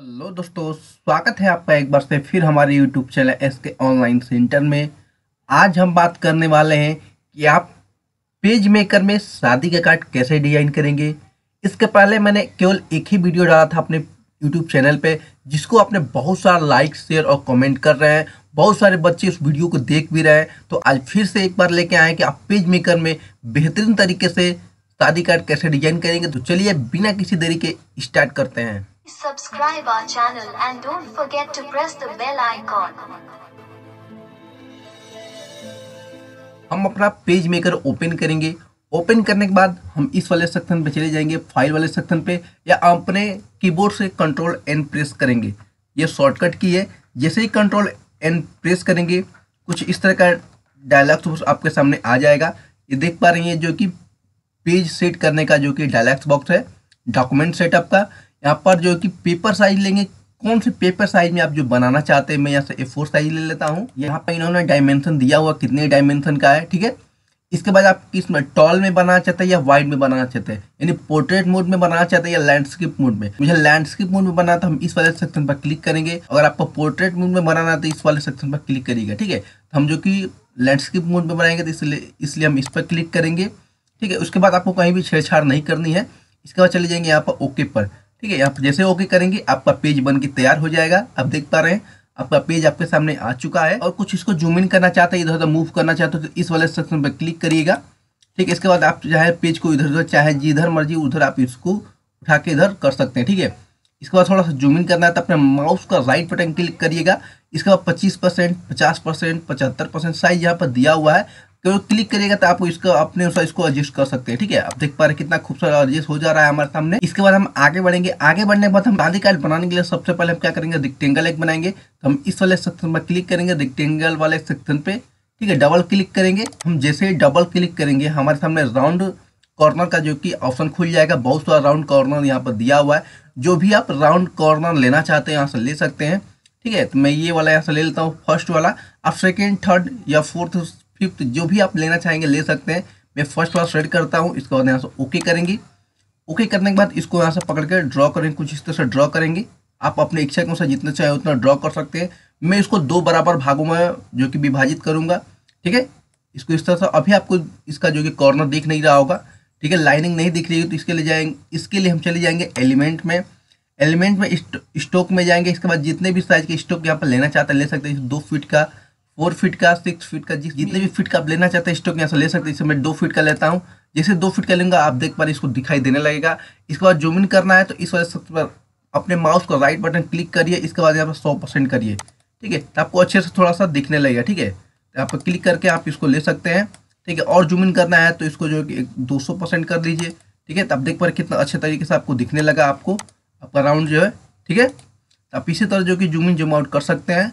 Hello दोस्तों, स्वागत है आपका एक बार से फिर हमारे YouTube channel SK online centre में। आज हम बात करने वाले हैं कि आप पेज मेकर में शादी का कार्ड कैसे डिजाइन करेंगे। इसके पहले मैंने केवल एक ही वीडियो डाला था अपने यूट्यूब चैनल पे, जिसको आपने बहुत सारा लाइक शेयर और कमेंट कर रहे हैं। बहुत सारे बच्चे उस वीडियो को देख भी रहे हैं। तो आज फिर से एक बार लेके आए कि आप पेज मेकर में बेहतरीन तरीके से शादी कार्ड कैसे डिजाइन करेंगे। तो चलिए बिना किसी देरी के स्टार्ट करते हैं। Subscribe our channel and don't forget to press the bell icon। हम अपना पेज मेकर ओपन करेंगे। ओपन करने के बाद हम इस वाले सेक्शन पे चले जाएंगे, फाइल वाले सेक्शन पे, या अपने कीबोर्ड से कंट्रोल एन प्रेस करेंगे। ये शॉर्टकट की है। जैसे ही कंट्रोल एन प्रेस करेंगे कुछ इस तरह का डायलॉग बॉक्स आपके सामने आ जाएगा। ये देख पा रही हैं जो कि पेज सेट करने का जो कि डायलॉग बॉक्स है डॉक्यूमेंट सेटअप का। यहाँ पर जो कि पेपर साइज लेंगे, कौन से पेपर साइज में आप जो बनाना चाहते हैं। मैं यहाँ से A4 साइज ले लेता हूँ। यहाँ पे इन्होंने डायमेंशन दिया हुआ कितने डायमेंशन का है, ठीक है। इसके बाद आप किस में टॉल में बनाना चाहते हैं या वाइड में बनाना चाहते हैं, यानी पोर्ट्रेट मोड में बनाना चाहते हैं या लैंडस्केप मोड में। मुझे लैंडस्केप मोड में बनाना था, हम इस वाले सेक्शन पर क्लिक करेंगे। अगर आपको पोर्ट्रेट मोड में बनाना है तो इस वाले सेक्शन पर क्लिक करिएगा, ठीक है। हम जो कि लैंडस्केप मोड में बनाएंगे तो इसलिए हम इस पर क्लिक करेंगे, ठीक है। उसके बाद आपको कहीं भी छेड़छाड़ नहीं करनी है। इसके बाद चले जाएंगे यहाँ पर ओके पर, ठीक है। आप जैसे ओके करेंगे आपका पेज बन के तैयार हो जाएगा। आप देख पा रहे हैं आपका पेज आपके सामने आ चुका है। और कुछ इसको जूम इन करना चाहते हैं, इधर उधर मूव करना चाहते हो तो इस वाले सेक्शन पर क्लिक करिएगा, ठीक है। इसके बाद आप चाहे पेज को इधर उधर, चाहे जिधर मर्जी उधर आप इसको उठा के इधर कर सकते हैं, ठीक है। इसके बाद थोड़ा सा जूम इन करना है तो अपने माउस का राइट बटन क्लिक करिएगा। इसके बाद 25%, 50%, 75% साइज यहाँ पर दिया हुआ है। तो क्लिक करिएगा तो आप इसको अपने अनुसार इसको एडजस्ट कर सकते हैं, ठीक है। आप देख पा रहे हैं कितना खूबसूरत एडजस्ट हो जा रहा है हमारे सामने। इसके बाद हम आगे बढ़ेंगे। आगे बढ़ने के बाद हम शादी कार्ड बनाने के लिए सबसे पहले हम क्या करेंगे, रेक्टेंगल एक बनाएंगे। तो हम इस वाले सेक्शन पर क्लिक करेंगे, रेक्टेंगल वाले सेक्शन पे, ठीक है। डबल क्लिक करेंगे। हम जैसे ही डबल क्लिक करेंगे हमारे सामने राउंड कॉर्नर का जो कि ऑप्शन खुल जाएगा। बहुत सारा राउंड कॉर्नर यहाँ पर दिया हुआ है। जो भी आप राउंड कॉर्नर लेना चाहते हैं यहाँ से ले सकते हैं, ठीक है। तो मैं ये वाला यहाँ से ले लेता हूँ, फर्स्ट वाला। आप सेकेंड, थर्ड या फोर्थ, फिफ्थ जो भी आप लेना चाहेंगे ले सकते हैं। मैं फर्स्ट वाला सेलेक्ट करता हूँ। इसके बाद यहाँ से ओके करेंगे। ओके करने के बाद इसको यहाँ से पकड़ कर ड्रॉ करेंगे, कुछ इस तरह से ड्रॉ करेंगे। आप अपने इच्छा के अनुसार जितना चाहे उतना ड्रॉ कर सकते हैं। मैं इसको दो बराबर भागों में जो कि विभाजित करूँगा, ठीक है। इसको इस तरह से, अभी आपको इसका जो कि कॉर्नर दिख नहीं रहा होगा, ठीक है, लाइनिंग नहीं दिख रही है। तो इसके लिए हम चले जाएंगे एलिमेंट में। एलिमेंट में स्टॉक में जाएंगे। इसके बाद जितने भी साइज के स्टॉक यहाँ पर लेना चाहते हैं ले सकते हैं। 2 फीट का, 4 फीट का, 6 फीट का, जितने भी फीट का आप लेना चाहते हैं स्टॉक यहाँ से ले सकते हैं। जैसे मैं 2 फीट का लेता हूँ। जैसे 2 फीट का लूँगा आप देख पा रहे इसको दिखाई देने लगेगा। इसके बाद जूम इन करना है तो इस वजह से अपने माउस का राइट बटन क्लिक करिए। इसके बाद यहाँ पर 100% करिए, ठीक है। तो आपको अच्छे से थोड़ा सा दिखने लगेगा, ठीक है। तो आप क्लिक करके आप इसको ले सकते हैं, ठीक है। और जूम इन करना है तो इसको जो कि 200% कर दीजिए, ठीक है। तो आप देख पा रहे कितना अच्छे तरीके से आपको दिखने लगा, आपका राउंड जो है, ठीक है। तो आप इसी तरह जो कि जूम इन जूम आउट कर सकते हैं,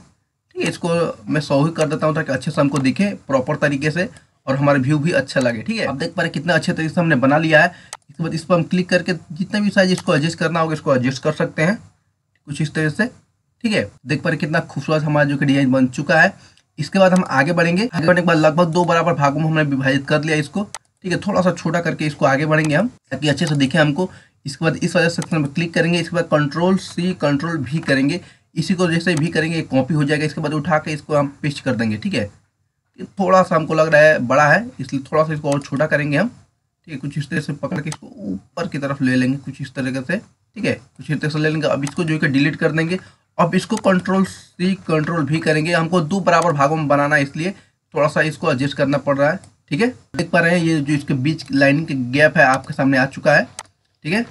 ठीक है। इसको मैं 100 ही कर देता हूँ ताकि अच्छे से हमको दिखे प्रॉपर तरीके से और हमारे व्यू भी अच्छा लगे, ठीक है। आप देख पा रहे कितना अच्छे तरीके से हमने बना लिया है। इसके बाद इस पर हम क्लिक करके जितना भी साइज इसको एडजस्ट करना होगा इसको एडजस्ट कर सकते हैं कुछ इस तरह से, ठीक है। देख पा रहे कितना खूबसूरत हमारा जो कि डिजाइन बन चुका है। इसके बाद हम आगे बढ़ेंगे। आगे बढ़ने के बाद लगभग 2 बराबर भागों में हमने विभाजित कर लिया इसको, ठीक है। थोड़ा सा छोटा करके इसको आगे बढ़ेंगे हम ताकि अच्छे से दिखे हमको। इसके बाद इस वाले सेक्शन पर क्लिक करेंगे। इसके बाद Ctrl+C Ctrl+V करेंगे। इसी को जैसे भी करेंगे कॉपी हो जाएगा। इसके बाद उठा के इसको हम पेस्ट कर देंगे, ठीक है। थोड़ा सा हमको लग रहा है बड़ा है इसलिए थोड़ा सा इसको और छोटा करेंगे हम, ठीक है। कुछ इस तरह से पकड़ के इसको ऊपर की तरफ ले लेंगे कुछ इस तरीके से, ठीक है। कुछ इस तरह से ले लेंगे। अब इसको जो कि डिलीट कर देंगे। अब इसको Ctrl+C Ctrl+V करेंगे। हमको 2 बराबर भागों में बनाना है इसलिए थोड़ा सा इसको एडजस्ट करना पड़ रहा है, ठीक है। देख पा रहे हैं ये जो इसके बीच लाइनिंग के गैप है आपके सामने आ चुका है, ठीक है।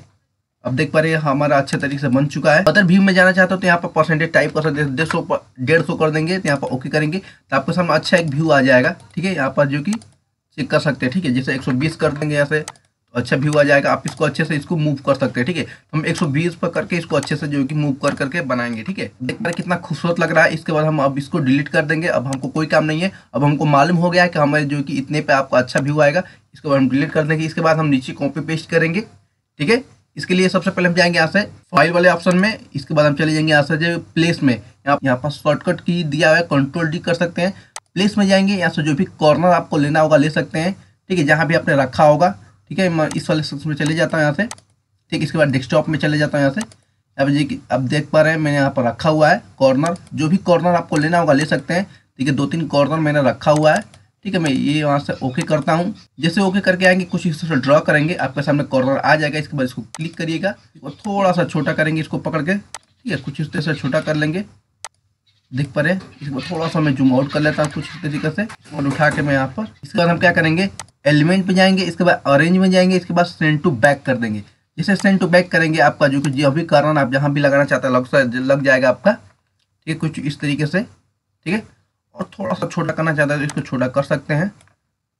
अब देख पा रहे हैं हमारा अच्छे तरीके से बन चुका है। अदर व्यू में जाना चाहते हो तो यहाँ पर परसेंटेज टाइप कर सकते हैं। 150 कर देंगे तो यहाँ पर ओके करेंगे तो आपके सामने अच्छा एक व्यू आ जाएगा, ठीक है। यहाँ पर जो कि चेक कर सकते हैं, ठीक है। जैसे 120 कर देंगे यहाँ से तो अच्छा व्यू आ जाएगा। आप इसको अच्छे से इसको मूव कर सकते हैं, ठीक है। हम 120 पर करके इसको अच्छे से जो कि मूव कर करके बनाएंगे, ठीक है। देख पा रहे कितना खूबसूरत लग रहा है। इसके बाद हम अब इसको डिलीट कर देंगे। अब हमको कोई काम नहीं है। अब हमको मालूम हो गया है कि हमारे जो कि इतने पे आपको अच्छा व्यू आएगा। इसके बाद हम डिलीट कर देंगे। इसके बाद हम नीचे कॉपी पेस्ट करेंगे, ठीक है। इसके लिए सबसे पहले हम जाएंगे यहाँ से फाइल वाले ऑप्शन में। इसके बाद हम चले जाएंगे यहाँ से जो प्लेस में, यहाँ पर शॉर्टकट की दिया हुआ है Ctrl+D कर सकते हैं। प्लेस में जाएंगे। यहाँ से जो भी कॉर्नर आपको लेना होगा ले सकते हैं, ठीक है, जहाँ भी आपने रखा होगा, ठीक है। मैं इस वाले सेक्शन में चले जाता हूँ यहाँ से, ठीक है। इसके बाद डेस्कटॉप में चले जाता हूँ यहाँ से। अब जी अब देख पा रहे हैं मैंने यहाँ पर रखा हुआ है कॉर्नर, जो भी कॉर्नर आपको लेना होगा ले सकते हैं। ठीक है, 2-3 कॉर्नर मैंने रखा हुआ है। ठीक है, मैं ये यहाँ से ओके करता हूँ। जैसे ओके करके आएंगे कुछ इस तरह से ड्रॉ करेंगे, आपके सामने कॉर्नर आ जाएगा। इसके बाद इसको क्लिक करिएगा और थोड़ा सा छोटा करेंगे इसको पकड़ के। ठीक है, कुछ इस तरह से छोटा कर लेंगे, देख पा रहे हैं। इसको थोड़ा सा मैं जूम आउट कर लेता हूँ कुछ इस तरीके से और उठा के मैं यहाँ पर। इसके बाद हम क्या करेंगे, एलिमेंट पे जाएंगे, इसके बाद ऑरेंज में जाएंगे, इसके बाद सेंड टू बैक कर देंगे। जैसे सेंड टू बैक करेंगे आपका जो कुछ अभी कारण आप जहाँ भी लगाना चाहते हैं लग जाएगा आपका। ठीक है, कुछ इस तरीके से। ठीक है, और थोड़ा सा छोटा करना चाहते हैं तो इसको छोटा कर सकते हैं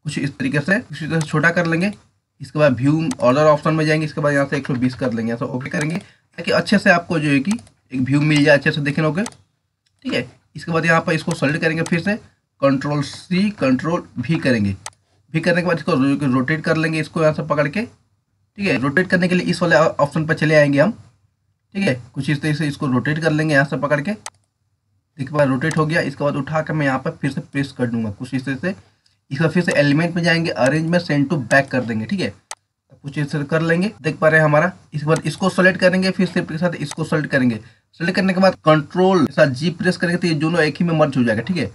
कुछ इस तरीके से, इसी तरह से छोटा कर लेंगे। इसके बाद व्यू ऑर्डर ऑप्शन में जाएंगे, इसके बाद यहाँ से 120 कर लेंगे, ऐसा ओके करेंगे ताकि अच्छे से आपको जो है कि एक व्यू मिल जाए, अच्छे से देखें। ओके, ठीक है। इसके बाद यहाँ पर इसको सेलेक्ट करेंगे, फिर से कंट्रोल C कंट्रोल V करेंगे। V करने के बाद इसको रोटेट कर लेंगे, इसको यहाँ से पकड़ के। ठीक है, रोटेट करने के लिए इस वाले ऑप्शन पर चले आएंगे हम। ठीक है, कुछ इस तरीके से इसको रोटेट कर लेंगे यहाँ से पकड़ के। इसके बाद रोटेट हो गया, इसके बाद उठा कर मैं यहाँ पर फिर से प्रेस कर दूंगा कुछ इस तरह से। इसके बाद फिर से एलिमेंट में जाएंगे, अरेंज में सेंड टू बैक कर देंगे। ठीक है, कुछ इस तरह कर लेंगे, देख पा रहे हैं हमारा। इसके बाद इसको सेलेक्ट करेंगे, फिर सिर्फ के साथ इसको सेलेक्ट करेंगे। सेलेक्ट करने के बाद कंट्रोल साथ जी प्रेस करेंगे तो ये दोनों एक ही में मर्ज हो जाएगा। ठीक है,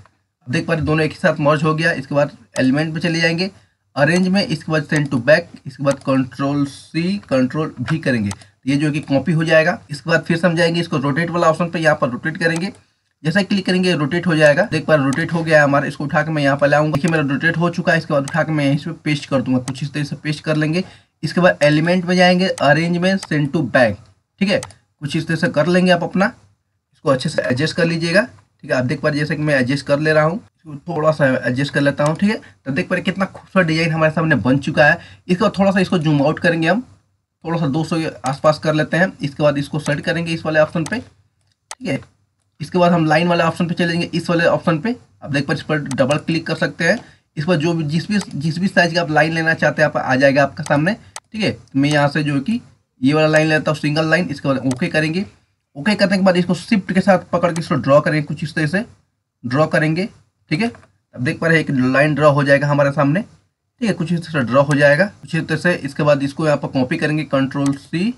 देख पा रहे दोनों एक ही साथ मर्ज हो गया। इसके बाद एलिमेंट पे चले जाएंगे, अरेंज में, इसके बाद सेंड टू बैक, इसके बाद कंट्रोल C कंट्रोल V करेंगे, ये जो कि कॉपी हो जाएगा। इसके बाद फिर समझाएंगे इसको रोटेट वाला ऑप्शन पर, यहाँ पर रोटेट करेंगे। जैसे क्लिक करेंगे रोटेट हो जाएगा, देख पा रोटेट हो गया हमारा। इसको उठा के मैं यहाँ पर लाऊंगा, देखिए मेरा रोटेट हो चुका है। इसके बाद उठा के मैं इस पर पेस्ट कर दूंगा कुछ इस तरह से पेस्ट कर लेंगे। इसके बाद एलिमेंट में जाएंगे, अरेंज में सेंड टू बैक। ठीक है, कुछ इस तरह से कर लेंगे आप अपना। इसको अच्छे से एडजस्ट कर लीजिएगा। ठीक है, आप देख पा रहे जैसे कि मैं एडजस्ट कर ले रहा हूँ, थोड़ा सा एडजस्ट कर लेता हूँ। ठीक है, तो देख पा रहे कितना खूबसूरत डिजाइन हमारे सामने बन चुका है। इसके बाद थोड़ा सा इसको जूम आउट करेंगे हम, थोड़ा सा 200 के आसपास कर लेते हैं। इसके बाद इसको सेट करेंगे इस वाले ऑप्शन पे। ठीक है, इसके बाद हम लाइन वाले ऑप्शन पे चलेंगे, इस वाले ऑप्शन पे आप देख पा रहे इस पर डबल क्लिक कर सकते हैं। इस पर जो भी जिस भी साइज का आप लाइन लेना चाहते हैं आप आ जाएगा आपका सामने। ठीक है, मैं यहाँ से जो कि ये वाला लाइन लेता हूँ, सिंगल लाइन। इसके बाद ओके करेंगे। ओके करने के बाद इसको शिफ्ट के साथ पकड़ के इसको ड्रॉ करेंगे कुछ इस तरह से ड्रॉ करेंगे। ठीक है, अब देख पा रहे एक लाइन ड्रॉ हो जाएगा हमारे सामने। ठीक है, कुछ इस तरह से ड्रॉ हो जाएगा कुछ इस तरह से। इसके बाद इसको यहाँ पर कॉपी करेंगे, कंट्रोल C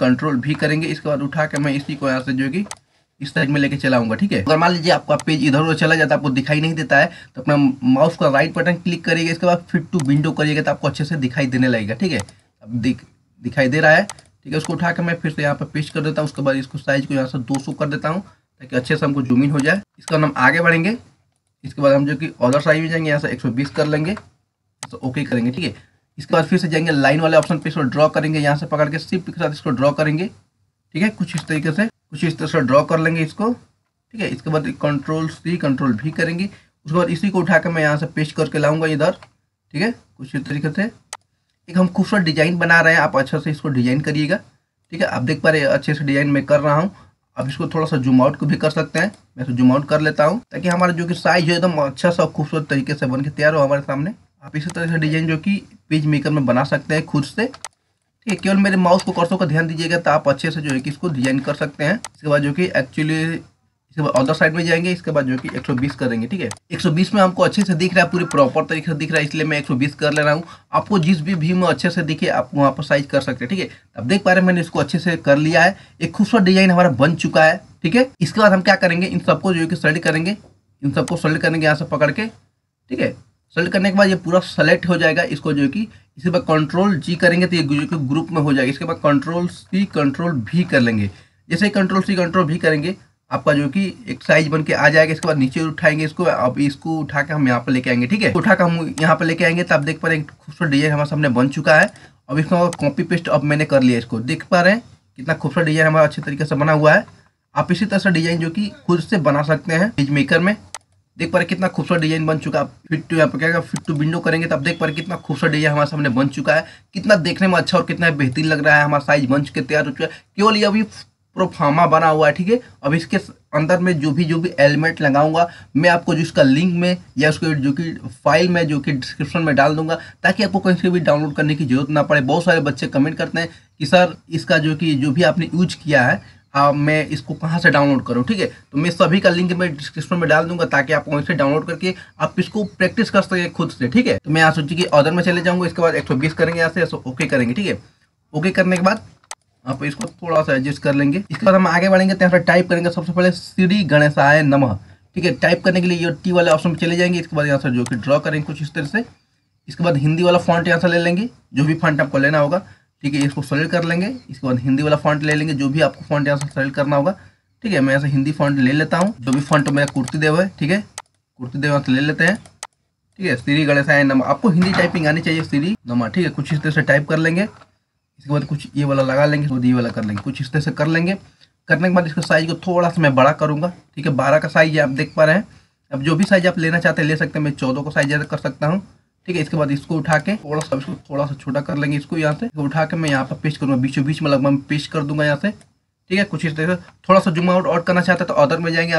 कंट्रोल V करेंगे। इसके बाद उठा के मैं इसी को यहाँ से जो कि इस साइड में लेके चलाऊंगा। ठीक है, अगर मान लीजिए आपका पेज इधर उधर चला जाता है, आपको दिखाई नहीं देता है, तो अपना माउस का राइट बटन क्लिक करिएगा, इसके बाद फिट टू विंडो करिएगा तो आपको अच्छे से दिखाई देने लगेगा। ठीक है, अब दिखाई दे रहा है। ठीक है, उसको उठा के मैं फिर से यहाँ पर पेस्ट कर देता हूँ। उसके बाद इसको साइज को यहाँ से 200 कर देता हूँ ताकि अच्छे से हमको जूम इन हो जाए। इसके बाद हम आगे बढ़ेंगे। इसके बाद हम जो कि ऑर्डर साइज में जाएंगे, यहाँ से 120 कर लेंगे, ओके करेंगे। ठीक है, इसके बाद फिर से जाएंगे लाइन वाले ऑप्शन पे, इसको ड्रॉ करेंगे यहाँ से पकड़ के शिफ्ट के साथ इसको ड्रॉ करेंगे। ठीक है, कुछ इस तरीके से ड्रॉ कर लेंगे इसको। ठीक है, इसके बाद कंट्रोल C कंट्रोल V करेंगे। उसके बाद इसी को उठा कर मैं यहाँ से पेस्ट करके लाऊंगा इधर। ठीक है, कुछ इस तरीके से एक हम खूबसूरत डिजाइन बना रहे हैं, आप अच्छे से इसको डिजाइन करिएगा। ठीक है, आप देख पा रहे हैं अच्छे से डिजाइन मैं कर रहा हूँ। अब इसको थोड़ा सा जूम आउट को भी कर सकते हैं, मैं इसको जूम आउट कर लेता हूँ ताकि हमारा जो कि साइज है एकदम अच्छा सा खूबसूरत तरीके से बन के तैयार हो हमारे सामने। आप इसी तरह से डिजाइन जो कि पेज मेकर में बना सकते हैं खुद से। ठीक है, केवल मेरे माउस को कर्सर को ध्यान दीजिएगा तो आप अच्छे से जो है कि इसको डिजाइन कर सकते हैं। इसके बाद जो कि इसके बाद अदर साइड में जाएंगे, इसके बाद जो कि 120 करेंगे। ठीक है, 120 में हमको अच्छे से दिख रहा है, पूरे प्रॉपर तरीके से दिख रहा है, इसलिए मैं 120 कर ले रहा हूँ। आपको जिस भी व्यू में अच्छे से दिखे आप वहाँ पर साइज कर सकते हैं। ठीक है, अब देख पा रहे हैं मैंने इसको अच्छे से कर लिया है, एक खूबसूरत डिजाइन हमारा बन चुका है। ठीक है, इसके बाद हम क्या करेंगे, इन सबको जो है कि सेलेक्ट करेंगे, इन सबको सेलेक्ट करेंगे यहाँ से पकड़ के। ठीक है, सेलेक्ट करने के बाद ये पूरा सेलेक्ट हो जाएगा। इसको जो कि इसके बाद कंट्रोल G करेंगे तो ये ग्रुप में हो जाएगा। इसके बाद कंट्रोल C कंट्रोल V कर लेंगे। जैसे कंट्रोल C कंट्रोल V करेंगे आपका जो कि एक साइज बन के आ जाएगा। इसके बाद नीचे उठाएंगे इसको, अब इसको उठा के हम यहाँ पर लेके आएंगे। ठीक है, उठा के हम यहाँ पर लेके आएंगे तो आप देख पा रहे हैं खूबसूरत डिजाइन हमारे सामने बन चुका है। अब इसको कॉपी पेस्ट अब मैंने कर लिया, इसको देख पा रहे हैं कितना खूबसूरत डिजाइन हमारा अच्छे तरीके से बना हुआ है। आप इसी तरह से डिजाइन जो कि खुद से बना सकते हैं पेज मेकर में। देख पा रहे कितना खूबसूरत डिजाइन बन चुका है। फिट टू यहाँ पर क्या फिट टू विंडो करेंगे तो आप देख पा रहे कितना खूबसूरत डिजाइन हमारे सामने बन चुका है। कितना देखने में अच्छा और कितना बेहतरीन लग रहा है, हमारा साइज बन के तैयार हो चुका है। केवल ये अभी प्रोफार्मा बना हुआ है। ठीक है, अब इसके अंदर में जो भी एलिमेंट लगाऊंगा मैं आपको जो इसका लिंक में या उसको जो कि फाइल में जो कि डिस्क्रिप्शन में डाल दूंगा ताकि आपको कहीं से भी डाउनलोड करने की जरूरत ना पड़े। बहुत सारे बच्चे कमेंट करते हैं कि सर इसका जो भी आपने यूज किया है मैं इसको कहाँ से डाउनलोड करूँ। ठीक है, तो मैं सभी का लिंक मैं डिस्क्रिप्शन में डाल दूंगा ताकि आप वहीं से डाउनलोड करके आप इसको प्रैक्टिस कर सकें खुद से। ठीक है, तो मैं यहाँ सोचिए कि ऑर्डर में चले जाऊँगा। इसके बाद 120 करेंगे, यहाँ से ओके करेंगे। ठीक है, ओके करने के बाद आप इसको थोड़ा सा एडजस्ट कर लेंगे। इसके बाद हम आगे बढ़ेंगे तो यहाँ पर टाइप करेंगे सबसे पहले श्री गणेशाय नमः। ठीक है, टाइप करने के लिए ये टी वाले ऑप्शन में चले जाएंगे। इसके बाद यहाँ से जो कि ड्रॉ करेंगे कुछ इस तरह से। इसके बाद हिंदी वाला फॉन्ट यहाँ से ले लेंगे, जो भी फॉन्ट आपको लेना होगा। ठीक है, इसको सेलेक्ट कर लेंगे। इसके बाद हिंदी वाला फॉन्ट ले लेंगे, जो भी आपको फॉन्ट यहाँ से सेलेक्ट करना होगा। ठीक है, मैं यहाँ से हिंदी फॉन्ट ले लेता हूँ, जो भी फॉन्ट मेरा कुर्ती देव है। ठीक है, कुर्ती देव यहाँ से ले लेते हैं। ठीक है, श्री गणेशाय नमः, आपको हिंदी टाइपिंग आनी चाहिए श्री नमः। ठीक है, कुछ इस तरह से टाइप कर लेंगे। इसके बाद कुछ ये वाला लगा लेंगे, तो ये वाला कर लेंगे, कुछ इस तरह से कर लेंगे। करने के बाद इसका साइज को थोड़ा सा मैं बड़ा करूँगा। ठीक है, 12 का साइज आप देख पा रहे हैं। अब जो भी साइज आप लेना चाहते हैं ले सकते हैं, मैं 14 का साइज कर सकता हूँ। ठीक है, इसके बाद इसको उठा के थोड़ा सा छोटा कर लेंगे। इसको यहाँ से उठा के मैं यहाँ पर पेस्ट करूँगा, बीचों बीच में लगभग मैं पेस्ट कर दूंगा यहाँ से। ठीक है, कुछ इस तरह से। थोड़ा सा जूम आउट और करना चाहते हैं तो ऑर्डर में जाएंगे,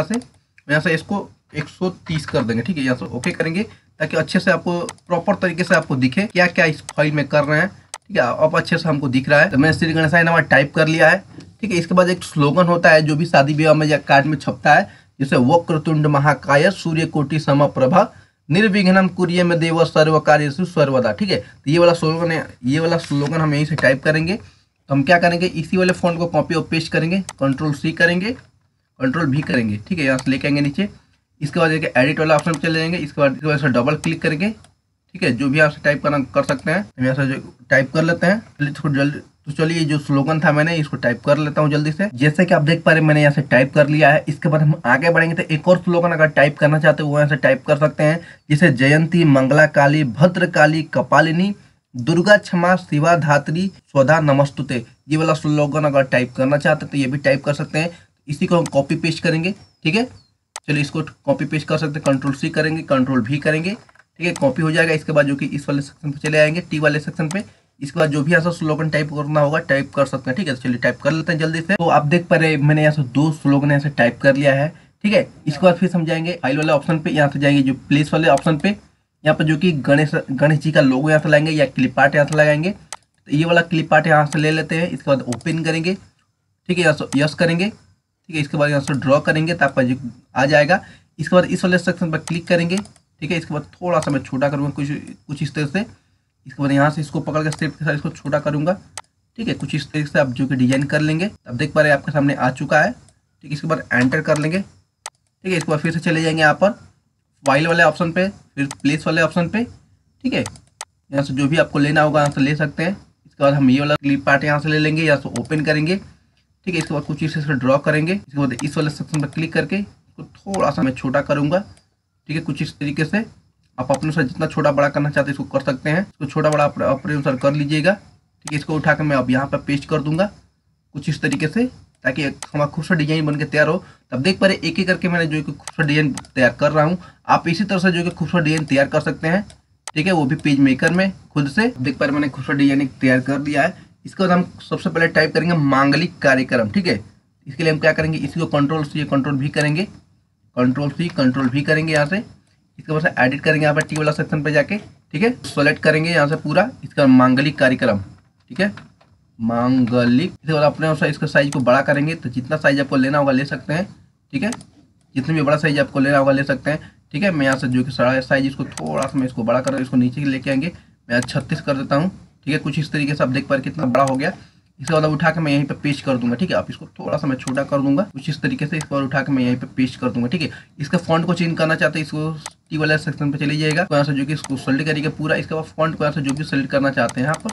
यहाँ से इसको 130 कर देंगे। ठीक है, यहाँ से ओके करेंगे, ताकि अच्छे से आपको प्रॉपर तरीके से आपको दिखे क्या क्या इस फाइल में कर रहे हैं। ठीक है, अब अच्छे से हमको दिख रहा है। तो मैंने श्री गणेशाय नमः टाइप कर लिया है। ठीक है, इसके बाद एक स्लोगन होता है जो भी शादी विवाह में या कार्ड में छपता है, जैसे वक्रतुंड महाकाय सूर्य कोटि समप्रभा निर्विघ्नम कुरिये में देव सर्व कार्येषु सर्वदा। ठीक है, तो ये वाला स्लोगन है, ये वाला स्लोगन हम यहीं से टाइप करेंगे। तो हम क्या करेंगे, इसी वाले फॉन्ट को कॉपी और पेस्ट करेंगे, कंट्रोल सी करेंगे, कंट्रोल भी करेंगे। ठीक है, यहाँ से लेके आएंगे नीचे। इसके बाद देखिए एडिट वाला ऑप्शन चले जाएंगे। इसके बाद डबल क्लिक करेंगे। ठीक है, जो भी यहाँ से टाइप करना कर सकते हैं, हम यहाँ से जो टाइप कर लेते हैं जल्दी। तो चलिए, जो स्लोगन था मैंने इसको टाइप कर लेता हूँ जल्दी से। जैसे कि आप देख पा रहे हैं, मैंने यहाँ से टाइप कर लिया है। इसके बाद हम आगे बढ़ेंगे तो एक और स्लोगन अगर टाइप करना चाहते हो वो यहाँ से टाइप कर सकते हैं, जैसे जयंती मंगला काली भद्रकाली कपालिनी दुर्गा क्षमा शिवा धात्री स्वधा नमस्तुते। ये वाला स्लोगन अगर टाइप करना चाहते हैं तो ये भी टाइप कर सकते हैं। इसी को हम कॉपी पेस्ट करेंगे। ठीक है, चलिए इसको कॉपी पेस्ट कर सकते हैं, कंट्रोल सी करेंगे, कंट्रोल भी करेंगे। ठीक है, कॉपी हो जाएगा। इसके बाद जो कि इस वाले सेक्शन पे चले आएंगे, टी वाले सेक्शन पे। इसके बाद जो भी यहाँ से स्लोगन टाइप करना होगा टाइप कर सकते हैं। ठीक है, चलिए टाइप कर लेते हैं जल्दी से। तो आप देख पा रहे हैं, मैंने यहाँ से दो स्लोगन यहाँ से टाइप कर लिया है। ठीक है, इसके बाद फिर समझाएंगे फाइल वाले ऑप्शन पे, यहाँ से जाएंगे जो प्लेस वाले ऑप्शन पे, यहाँ पर जो कि गणेश जी का लोगो यहाँ से लाएंगे या क्लिप आर्ट यहाँ से लगाएंगे। तो ये वाला क्लिप आर्ट यहाँ से ले लेते हैं। इसके बाद ओपन करेंगे। ठीक है, यहाँ से यस करेंगे। ठीक है, इसके बाद यहाँ से ड्रॉ करेंगे तो आपका जो आ जाएगा। इसके बाद इस वाले सेक्शन पर क्लिक करेंगे। ठीक है, इसके बाद थोड़ा सा मैं छोटा करूँगा, कुछ इस तरह से। इसके बाद यहाँ से इसको पकड़ के स्टेप के साथ इसको छोटा करूँगा। ठीक है, कुछ इस तरह से आप जो कि डिजाइन कर लेंगे। अब देख पा रहे हैं आपके सामने आ चुका है। ठीक है, इसके बाद एंटर कर लेंगे। ठीक है, इसके बाद फिर से चले जाएंगे यहाँ पर फाइल वाले ऑप्शन पे, फिर प्लेस वाले ऑप्शन पे। ठीक है, यहाँ से जो भी आपको लेना होगा यहाँ से ले सकते हैं। इसके बाद हम ये वाला क्लिप आर्ट यहाँ से ले लेंगे, यहाँ से ओपन करेंगे। ठीक है, इसके बाद कुछ इस तरह से ड्रॉ करेंगे। इसके बाद इस वाले सेक्शन पर क्लिक करके इसको थोड़ा सा मैं छोटा करूँगा। ठीक है, कुछ इस तरीके से। आप अपने अनुसार जितना छोटा बड़ा करना चाहते हैं इसको कर सकते हैं। इसको छोटा बड़ा आप अपने अनुसार कर लीजिएगा। ठीक है, इसको उठाकर मैं अब यहाँ पर पेस्ट कर दूंगा कुछ इस तरीके से, ताकि हमारा खूबसूरत डिजाइन बनकर तैयार हो। तब देख पा रहे एक एक करके मैंने जो कि खूबसूरत डिजाइन तैयार कर रहा हूँ। आप इसी तरह से जो कि खूबसूरत डिजाइन तैयार कर सकते हैं। ठीक है, वो भी पेज मेकर में खुद से। देख पा रहे मैंने खूबसूरत डिजाइन तैयार कर दिया है। इसके बाद हम सबसे पहले टाइप करेंगे मांगलिक कार्यक्रम। ठीक है, इसके लिए हम क्या करेंगे, इसी को कंट्रोल सी कंट्रोल भी करेंगे, कंट्रोल सी कंट्रोल भी करेंगे यहाँ से। इसके बाद एडिट करेंगे यहाँ पर टी वाला सेक्शन पर जाके। ठीक है, सेलेक्ट करेंगे यहाँ से पूरा इसका मांगलिक कार्यक्रम। ठीक है, मांगलिक। इसके बाद अपने अनुसार इसका साइज को बड़ा करेंगे, तो जितना साइज आपको लेना होगा ले सकते हैं। ठीक है, जितना भी बड़ा साइज आपको लेना होगा ले सकते हैं। ठीक है, मैं यहाँ से जो कि साइज इसको थोड़ा सा मैं इसको बड़ा कर रहा हूँ, इसको नीचे लेके आएंगे, मैं 36 कर देता हूँ। ठीक है, कुछ इस तरीके से आप देख पा रहे कितना बड़ा हो गया। इसके बाद उठा के मैं यहीं पर पेस्ट कर दूंगा। ठीक है, आप इसको थोड़ा सा मैं छोटा कर दूंगा कुछ इस तरीके से। इसको उठा के मैं यहीं पर पेस्ट कर दूंगा। ठीक है, इसका फॉन्ट को चेंज करना चाहते हैं इसको टी वाला सेक्शन पर चले जाएगा, यहाँ से जो कि इसको सेलेक्ट करिएगा पूरा। इसके बाद फॉन्ट को यहाँ से जो भी सेलेक्ट करना चाहते हैं यहाँ पर।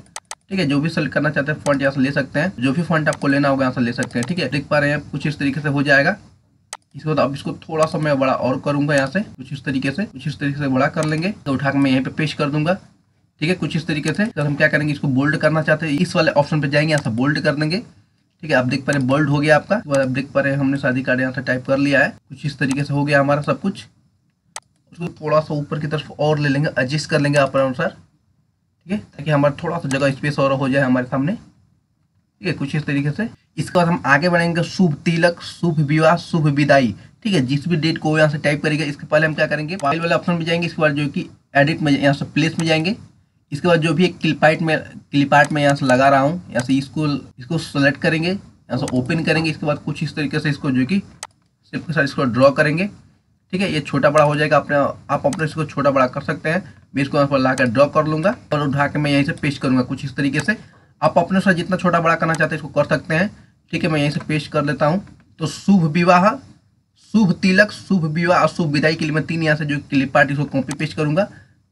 ठीक है, जो भी सेलेक्ट करना चाहते हैं फॉन्ट यहाँ से ले सकते हैं, जो भी फॉन्ट आपको लेना होगा यहाँ से ले सकते हैं। ठीक है, देख पा रहे हैं कुछ इस तरीके से हो जाएगा। इसके बाद अब इसको थोड़ा सा मैं बड़ा और करूंगा यहाँ से कुछ इस तरीके से बड़ा कर लेंगे, तो उठा के मैं यहीं पर पेस्ट कर दूंगा। ठीक है, कुछ इस तरीके से। तो हम क्या करेंगे, इसको बोल्ड करना चाहते हैं, इस वाले ऑप्शन पे जाएंगे, यहाँ से बोल्ड कर देंगे। ठीक है, आप देख पा रहे बोल्ड हो गया आपका। तो आप देख पा रहे हैं हमने शादी कार्ड यहाँ से टाइप कर लिया है, कुछ इस तरीके से हो गया हमारा सब कुछ। उसको थोड़ा सा ऊपर की तरफ और ले लेंगे, एडजस्ट कर लेंगे अपने अनुसार। ठीक है, ताकि हमारा थोड़ा सा जगह स्पेस और हो जाए हमारे सामने। ठीक है, कुछ इस तरीके से। इसके बाद हम आगे बढ़ेंगे, शुभ तिलक शुभ विवाह शुभ विदाई। ठीक है, जिस भी डेट को यहाँ से टाइप करेगा। इसके पहले हम क्या करेंगे, फाइल वाले ऑप्शन में जाएंगे, इसके बाद जो कि एडिट में यहाँ से प्लेस में जाएंगे। इसके बाद जो भी एक क्लिप आर्ट में यहाँ से लगा रहा हूँ, यहाँ से इसको सेलेक्ट करेंगे, यहाँ से ओपन करेंगे। इसके बाद कुछ इस तरीके से इसको जो कि शेप के साथ इसको ड्रॉ करेंगे। ठीक है, ये छोटा बड़ा हो जाएगा, आप अपने इसको छोटा बड़ा कर सकते हैं। मैं इसको यहाँ पर ला कर ड्रॉ कर लूँगा और उठा के मैं यहीं से पेस्ट करूँगा कुछ इस तरीके से। आप अपने साथ जितना छोटा बड़ा करना चाहते हैं इसको कर सकते हैं। ठीक है, मैं यहीं से पेस्ट कर लेता हूँ। तो शुभ विवाह, शुभ तिलक, शुभ विवाह और शुभ विदाई के लिए मैं तीन यहाँ से जो क्लिप पार्ट इसको कॉपी पेस्ट करूँगा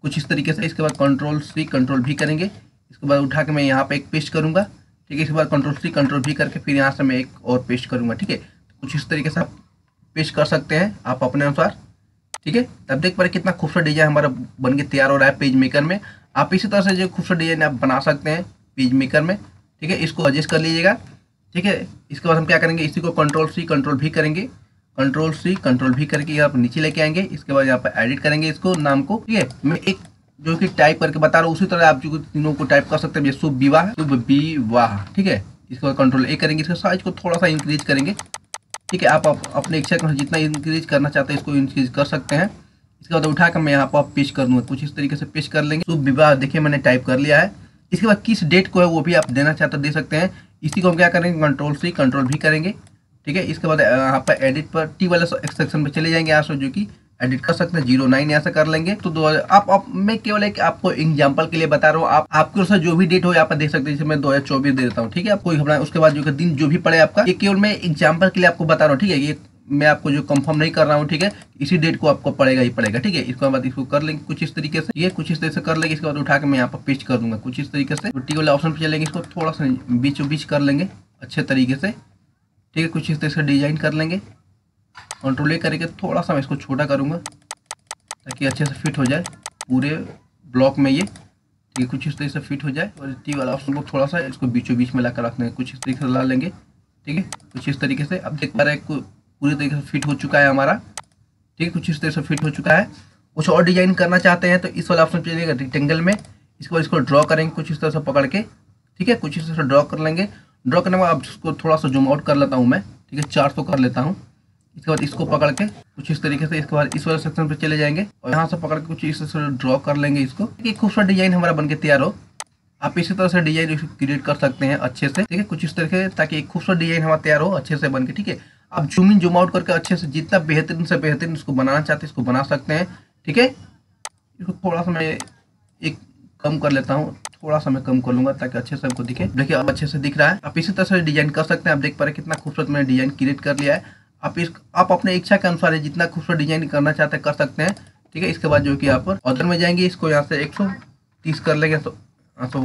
कुछ इस तरीके से। इसके बाद कंट्रोल C कंट्रोल V करेंगे, इसके बाद उठा के मैं यहाँ पे एक पेस्ट करूँगा। ठीक है, इसके बाद कंट्रोल C कंट्रोल V करके फिर यहाँ से मैं एक और पेस्ट करूँगा। ठीक है, कुछ इस तरीके से आप पेस्ट कर सकते हैं आप अपने अनुसार। ठीक है, तब देख पा रहे कितना खूबसूरत डिजाइन हमारा बन के तैयार हो रहा है पेज मेकर में। आप इसी तरह से जो खूबसूरत डिजाइन आप बना सकते हैं पेज मेकर में। ठीक है, इसको एडजस्ट कर लीजिएगा। ठीक है, इसके बाद हम क्या करेंगे, इसी को कंट्रोल C कंट्रोल V करेंगे, कंट्रोल C कंट्रोल V करके यहाँ पर नीचे लेके आएंगे। इसके बाद यहाँ पर एडिट करेंगे इसको नाम को। ठीक है, मैं एक जो कि टाइप करके बता रहा हूँ उसी तरह आप जो तीनों को टाइप कर सकते हैं, शुभ विवाह, शुभ विवाह। ठीक है, इसके बाद कंट्रोल A करेंगे, इसका साइज को थोड़ा सा इंक्रीज करेंगे। ठीक है, आप अपने इच्छा के जितना इंक्रीज करना चाहते हैं इसको इंक्रीज कर सकते हैं। इसके बाद उठा कर मैं यहाँ पर पेश कर दूँगा कुछ इस तरीके से पेश कर लेंगे। शुभ विवाह देखिए मैंने टाइप कर लिया है। इसके बाद किस डेट को है वो भी आप देना चाहते दे सकते हैं। इसी को हम क्या करेंगे कंट्रोल C कंट्रोल V करेंगे। ठीक है, इसके बाद यहाँ पर एडिट पर टी वाले सेक्शन पे चले जाएंगे, यहाँ से जो कि एडिट कर सकते हैं 09 यहाँ से कर लेंगे। तो दो आप मैं केवल एक आपको एग्जांपल के लिए बता रहा हूँ, आप आपके साथ जो भी डेट हो यहाँ पर देख सकते हैं। जैसे मैं 2024 दे देता हूँ। ठीक है, आपको घबरा उसके बाद जो कि दिन जो भी पड़े आपका, ये केवल मैं एग्जाम्पल के लिए आपको बता रहा हूँ। ठीक है, ये मैं आपको जो कंफर्म नहीं कर रहा हूँ। ठीक है, इसी डेट को आपको पड़ेगा ही पड़ेगा। ठीक है, इसके बाद इसको कर लेंगे कुछ इस तरीके से, ये कुछ इस तरह से कर लेंगे। इसके बाद उठा के मैं यहाँ पर पेस्ट कर दूंगा कुछ इस तरीके से। टी वाले ऑप्शन पर चलेंगे, इसको थोड़ा सा बीचों बीच कर लेंगे अच्छे तरीके से। ठीक है, कुछ इस तरह से डिजाइन कर लेंगे। कंट्रोल A करके थोड़ा सा मैं इसको छोटा करूँगा ताकि अच्छे से फिट हो जाए पूरे ब्लॉक में ये। ठीक है, कुछ इस तरह से फिट हो जाए। और टी वाला ऑप्शन को थोड़ा सा इसको बीचों बीच में लाकर रख लेंगे, कुछ इस तरीके से ला लेंगे। ठीक है, कुछ इस तरीके से अब देख पा रहे हैं पूरी तरीके से फिट हो चुका है हमारा। ठीक है, कुछ इस तरह से फिट हो चुका है। कुछ और डिजाइन करना चाहते हैं तो इस वाला ऑप्शन चलिएगा रेक्टेंगल में। इसके बाद इसको ड्रॉ करेंगे कुछ इस तरह से पकड़ के। ठीक है, कुछ इस तरह से ड्रॉ कर लेंगे। ड्रॉ करने के बाद इसको थोड़ा सा जूम आउट कर लेता हूँ मैं। ठीक है, 400 कर लेता हूँ। इसके बाद इसको पकड़ के कुछ इस तरीके से, इसके बाद इस वाले सेक्शन पे चले जाएंगे और यहाँ से पकड़ के कुछ इस तरह से ड्रॉ कर लेंगे इसको। एक खूबसूरत डिजाइन हमारा बनके तैयार हो। आप इसी तरह से डिजाइन क्रिएट कर सकते हैं अच्छे से। ठीक है, कुछ इस तरह के, ताकि एक खूबसूरत डिजाइन हमारा तैयार हो अच्छे से बन के। ठीक है, आप जूम इन जूम आउट करके अच्छे से जितना बेहतरीन से बेहतरीन इसको बनाना चाहते हैं इसको बना सकते हैं। ठीक है, इसको थोड़ा सा मैं एक कम कर लेता हूँ, थोड़ा सा मैं कम कर लूँगा ताकि अच्छे से हमको दिखे। देखिए अब अच्छे से दिख रहा है। आप इसी तरह से डिजाइन कर सकते हैं। आप देख पा रहे कितना खूबसूरत मैंने डिजाइन क्रिएट कर लिया है। आप अपने इच्छा के अनुसार जितना खूबसूरत डिजाइन करना चाहते हैं कर सकते हैं। ठीक है, इसके बाद जो कि आप ऑर्डर में जाएंगे, इसको यहाँ से 130 कर लेंगे तो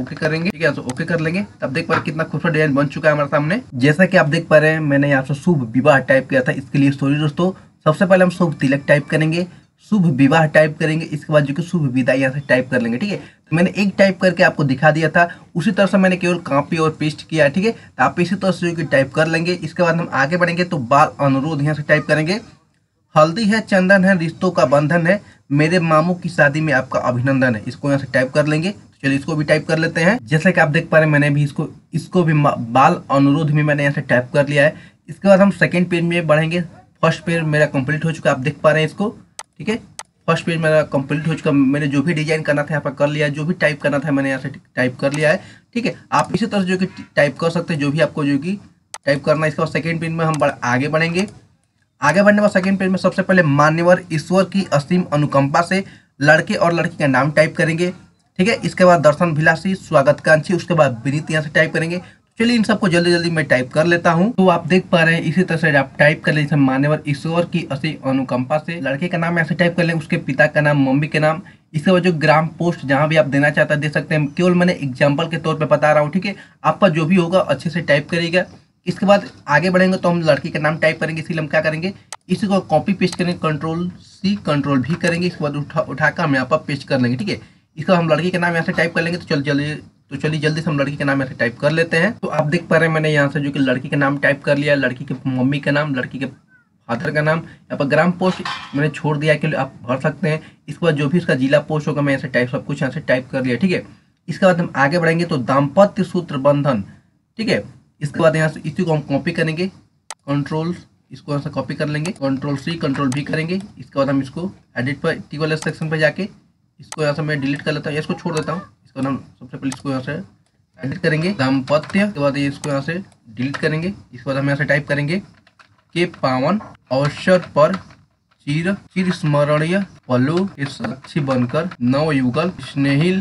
ओके करेंगे। ठीक है, तो ओके कर लेंगे। तब देख पा रहे कितना खूबसूरत डिजाइन बन चुका है हमारे सामने। जैसा कि आप देख पा रहे हैं मैंने यहाँ से शुभ विवाह टाइप किया था। इसके लिए सॉरी दोस्तों, सबसे पहले हम शुभ तिलक टाइप करेंगे, शुभ विवाह टाइप करेंगे, इसके बाद जो कि शुभ विदाई यहाँ से टाइप कर लेंगे। ठीक है, तो मैंने एक टाइप करके आपको दिखा दिया था, उसी तरह से मैंने केवल कॉपी और पेस्ट किया है। ठीक है, तो आप इसी तरह से जो कि टाइप कर लेंगे। इसके बाद हम आगे बढ़ेंगे तो बाल अनुरोध यहाँ से टाइप करेंगे। हल्दी है, चंदन है, रिश्तों का बंधन है, मेरे मामू की शादी में आपका अभिनंदन है, इसको यहाँ से टाइप कर लेंगे। चलिए इसको भी टाइप कर लेते हैं। जैसा कि आप देख पा रहे हैं मैंने भी इसको भी बाल अनुरोध में मैंने यहाँ से टाइप कर लिया है। इसके बाद हम सेकेंड पेज में बढ़ेंगे। फर्स्ट पेज मेरा कंप्लीट हो चुका है, आप देख पा रहे हैं इसको। ठीक है, फर्स्ट पेज मेरा कंप्लीट हो चुका। मैंने जो भी डिजाइन करना था यहाँ पर कर लिया है, जो भी टाइप करना था मैंने यहाँ से टाइप कर लिया है। ठीक है, आप इसी तरह जो कि टाइप कर सकते हैं जो भी आपको जो कि टाइप करना है। इसके बाद सेकेंड पेज में हम आगे बढ़ेंगे। आगे बढ़ने पर सेकेंड पेज में सबसे पहले मान्यवर ईश्वर की असीम अनुकंपा से लड़के और लड़की का नाम टाइप करेंगे। ठीक है, इसके बाद दर्शन भिलासी, स्वागतकांक्षी, उसके बाद विनीत यहाँ से टाइप करेंगे। चलिए इन सबको जल्दी जल्दी मैं टाइप कर लेता हूं। तो आप देख पा रहे हैं इसी तरह से आप टाइप कर लें। मान्यवर ईश्वर की असीम अनुकंपा से लड़के का नाम ऐसे टाइप कर लें, उसके पिता का नाम, मम्मी के नाम। इसके बाद जो ग्राम पोस्ट जहां भी आप देना चाहते हैं दे सकते हैं, केवल मैंने एग्जाम्पल के तौर पर बता रहा हूँ। ठीक है, आपका जो भी होगा अच्छे से टाइप करिएगा। इसके बाद आगे बढ़ेंगे तो हम लड़की का नाम टाइप करेंगे, इसलिए हम क्या करेंगे इसी को कॉपी पेस्ट करेंगे, कंट्रोल C कंट्रोल V करेंगे। इसके बाद उठा हम यहाँ पर पेस्ट कर लेंगे। ठीक है, इसका हम लड़की का नाम यहाँ से टाइप कर लेंगे। तो चलिए जल्दी से हम लड़की का नाम यहाँ से टाइप कर लेते हैं। तो आप देख पा रहे हैं मैंने यहाँ से जो कि लड़की का नाम टाइप कर लिया, लड़की के मम्मी का नाम, लड़की के फादर का नाम। यहाँ पर ग्राम पोस्ट मैंने छोड़ दिया कि आप भर सकते हैं। इसके बाद जो भी इसका जिला पोस्ट होगा मैं यहाँ से टाइप सब कुछ यहाँ से टाइप कर लिया। ठीक है, इसके बाद हम आगे बढ़ेंगे तो दाम्पत्य सूत्र बंधन। ठीक है, इसके बाद यहाँ से इसी को हम कॉपी करेंगे, कंट्रोल इसको यहाँ से कॉपी कर लेंगे, कंट्रोल C कंट्रोल V करेंगे। इसके बाद हम इसको एडिट पर टी वाले सेक्शन पर जाके इसको यहाँ से मैं डिलीट कर लेता हूँ, इसको छोड़ देता हूँ। इसको हम सबसे पहले इसको यहाँ से एडिट करेंगे दाम्पत्य, उसके बाद इसको यहाँ से डिलीट करेंगे। इसके बाद हम यहाँ से टाइप करेंगे के पावन अवसर पर चिरस्मरणीय पलों के साक्षी बनकर नवयुगल स्नेहिल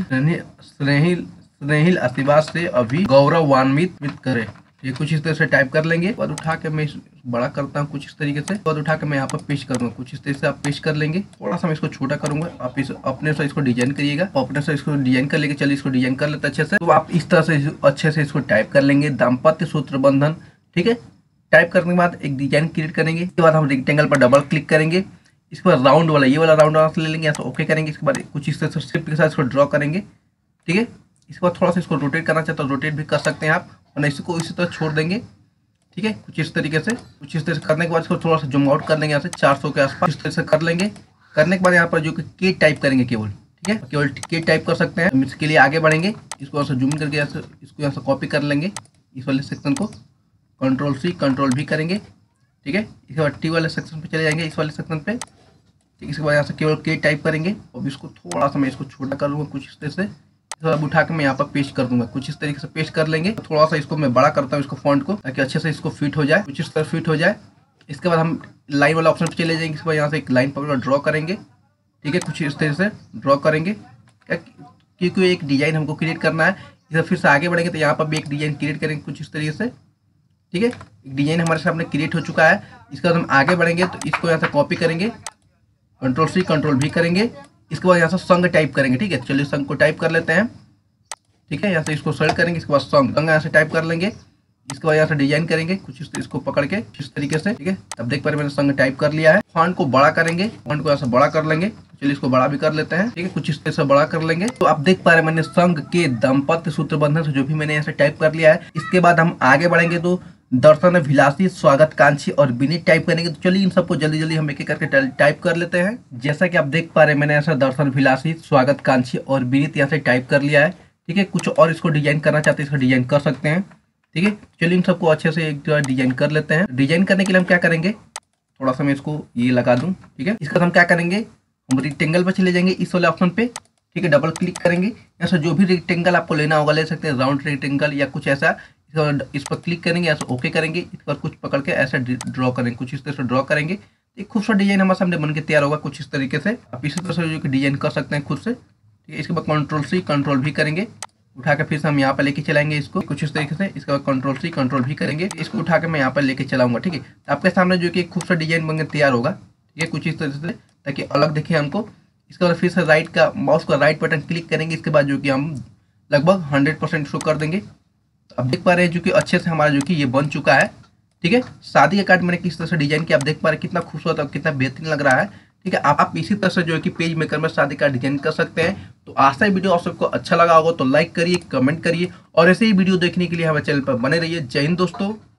स्नेहिल आशीर्वाद से अभी गौरवान्वित करे। ये कुछ इस तरह से टाइप कर लेंगे और उठा के मैं बड़ा करता हूँ कुछ इस तरीके से और उठा के मैं यहाँ पर पेश करूँगा कुछ इस तरह से आप पेश कर लेंगे। थोड़ा सा मैं इसको छोटा करूंगा, आप इस अपने से इसको डिजाइन करिएगा, अपने से इसको डिजाइन कर लेके चलिए इसको डिजाइन कर लेते अच्छे से। तो आप इस तरह से अच्छे से इसको टाइप कर लेंगे दाम्पत्य सूत्र बंधन, ठीक है। टाइप करने के बाद एक डिजाइन क्रिएट करेंगे, इसके बाद हम रेक्टेंगल पर डबल क्लिक करेंगे, इसके बाद राउंड वाला ये वाला राउंड वाला ले लेंगे, यहाँ से ओके करेंगे। इसके बाद कुछ इस तरह से शिफ्ट के साथ इसको ड्रॉ करेंगे, ठीक है। इसके बाद थोड़ा सा इसको रोटेट करना चाहते हो रोटेट भी कर सकते हैं आप, और इसको इसी तरह छोड़ देंगे, ठीक है। कुछ इस तरीके से कुछ इस तरह से करने के बाद इसको थोड़ा सा जूम आउट कर लेंगे, यहाँ से 400 के आसपास इस तरह से कर लेंगे। करने के बाद यहाँ पर जो के टाइप करेंगे केवल, ठीक है, केवल के टाइप कर सकते हैं। हम इसके लिए आगे बढ़ेंगे, इसको यहाँ से जूम करके यहाँ से इसको यहाँ से कॉपी कर लेंगे, इस वाले सेक्शन को कंट्रोल सी कंट्रोल भी करेंगे, ठीक है। इसके बाद टी वाले सेक्शन पर चले जाएंगे, इस वाले सेक्शन पर, ठीक। इसके बाद यहाँ से केवल के टाइप करेंगे और इसको थोड़ा सा मैं इसको छोटा कर लूँगा कुछ इस तरह से, अब उठा के मैं यहाँ पर पेश कर दूंगा कुछ इस तरीके से पेश कर लेंगे। थोड़ा सा इसको मैं बड़ा करता हूँ इसको फॉन्ट को, ताकि अच्छे से इसको फिट हो जाए, कुछ इस तरह फिट हो जाए। इसके बाद हम लाइन वाला ऑप्शन पे चले जाएंगे, इसके बाद यहाँ से एक लाइन पर ड्रॉ करेंगे, ठीक है। कुछ इस तरह से ड्रॉ करेंगे क्योंकि एक डिजाइन हमको क्रिएट करना है। इसे फिर से आगे बढ़ेंगे तो यहाँ पर भी एक डिजाइन क्रिएट करेंगे कुछ इस तरीके से, ठीक है। एक डिजाइन हमारे सामने क्रिएट हो चुका है। इसके बाद हम आगे बढ़ेंगे तो इसको यहाँ से कॉपी करेंगे, कंट्रोल सी कंट्रोल भी करेंगे। इसके बाद यहाँ से संग टाइप करेंगे, ठीक है। चलिए संग को टाइप कर लेते हैं, ठीक है। यहाँ से इसको सर्च करेंगे, इसके बाद संग यहाँ से टाइप कर लेंगे। इसके बाद यहाँ से डिजाइन करेंगे कुछ इसको पकड़ के इस तरीके से, ठीक है। अब देख पा रहे मैंने संग टाइप कर लिया है। फॉन्ट को बड़ा करेंगे, फॉन्ट को यहाँ से बड़ा कर लेंगे, चलिए इसको बड़ा भी कर लेते हैं, ठीक है। कुछ इस तरह से बड़ा कर लेंगे। तो आप देख पा रहे मैंने संग के दाम्पत्य सूत्र बंधन से जो भी मैंने यहाँ से टाइप कर लिया है। इसके बाद हम आगे बढ़ेंगे तो दर्शन अभिलाषी स्वागतकांक्षी और विनीत टाइप करेंगे। तो चलिए इन सबको जल्दी जल्दी हम एक एक करके टाइप कर लेते हैं। जैसा कि आप देख पा रहे हैं मैंने यहाँ से दर्शन अभिलाषी स्वागतकांक्षी और विनीत यहाँ से टाइप कर लिया है, ठीक है। कुछ और इसको डिजाइन करना चाहते हैं इसको डिजाइन कर सकते हैं, ठीक है। चलिए इन सबको अच्छे से एक डिजाइन कर लेते हैं। डिजाइन करने के लिए हम क्या करेंगे, थोड़ा सा मैं इसको ये लगा दूँ, ठीक है। इसका हम क्या करेंगे, हम रेक्टेंगल पर चले जाएंगे इस वाले ऑप्शन पर, ठीक है। डबल क्लिक करेंगे, यहाँ से जो भी रेक्टेंगल आपको लेना होगा ले सकते हैं, राउंड रेक्टेंगल या कुछ ऐसा। इस पर क्लिक करेंगे, ऐसे ओके करेंगे। इस पर कुछ पकड़ के ऐसे ड्रॉ करेंगे कुछ इस तरह से ड्रॉ करेंगे। एक खूबसूरत डिजाइन हमारे सामने बन के तैयार होगा कुछ इस तरीके से। आप इसी तरह से जो कि डिजाइन कर सकते हैं खुद से, ठीक है। इसके बाद कंट्रोल सी कंट्रोल भी करेंगे, उठा के फिर से हम यहाँ पर लेके चलाएंगे इसको कुछ इस तरीके से। इसके बाद कंट्रोल सी कंट्रोल भी करेंगे, इसको उठा के मैं यहाँ पर लेके चलाऊंगा, ठीक है। आपके सामने जो कि एक खूबसूरत डिजाइन बन के तैयार होगा, ठीक है, कुछ इस तरह से, ताकि अलग दिखे हमको। इसके बाद फिर से राइट का माउस का राइट बटन क्लिक करेंगे, इसके बाद जो कि हम लगभग 100% शो कर देंगे। आप देख पा रहे हैं जो कि अच्छे से हमारा जो कि ये बन चुका है, ठीक है। शादी का कार्ड मैंने किस तरह से डिजाइन किया आप देख पा रहे हैं, कितना खूबसूरत और कितना बेहतरीन लग रहा है, ठीक है। आप इसी तरह से जो है कि पेज मेकर में शादी कार्ड डिजाइन कर सकते हैं। तो आज का वीडियो आप सबको अच्छा लगा होगा तो लाइक करिए, कमेंट करिए और ऐसे ही वीडियो देखने के लिए हमारे चैनल पर बने रहिए। जय हिंद दोस्तों।